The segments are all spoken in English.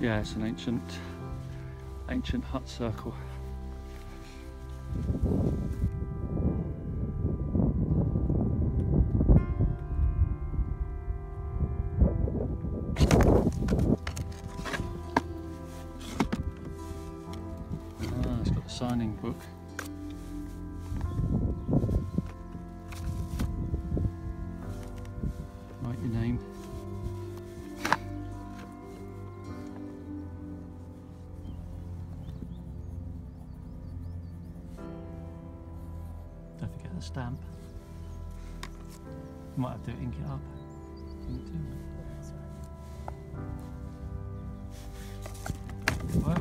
Yeah, it's an ancient hut circle. Ah, it's got the signing book. Write your name. Don't forget the stamp. You might have to ink it up. Good work.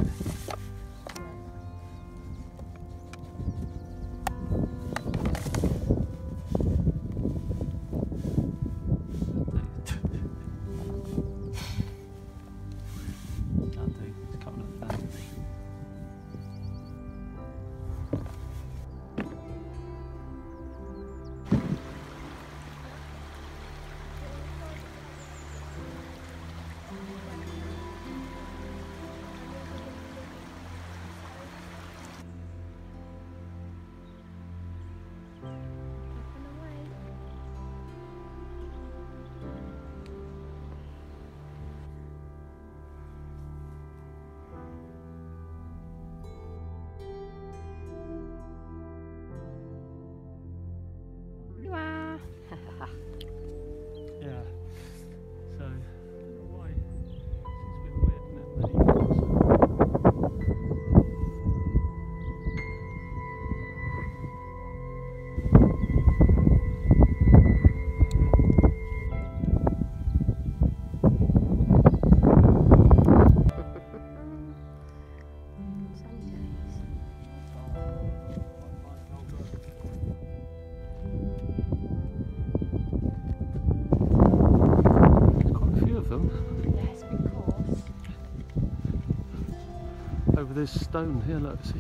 Over this stone here, look, see?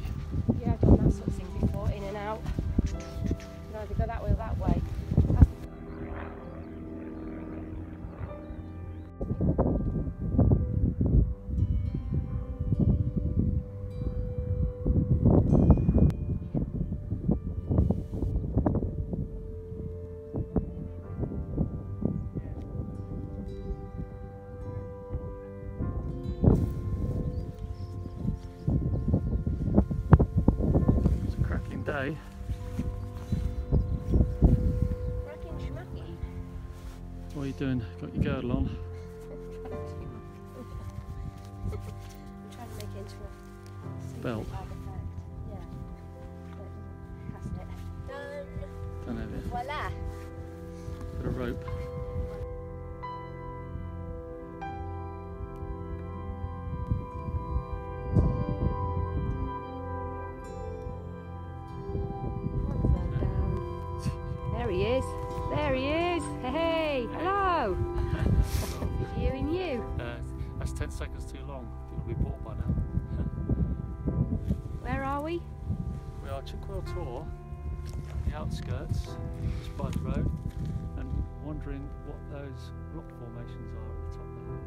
Yeah, I've done that sort of thing before, in and out. You can either go that way or that way. Day. What are you doing? Got your girdle on? I'm trying to make it into a belt. Yeah. That's it. Done. Done over here. Voila. Got a rope. There he is, hey, hello! Viewing you. That's 10 seconds too long, we'll be bored by now. Where are we? We are Chinkwell Tor, the outskirts, just by the road, and wondering what those rock formations are at the top there.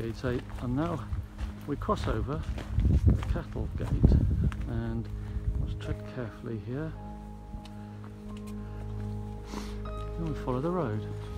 Gate 8, and now we cross over the cattle gate, and let's tread carefully here and we follow the road.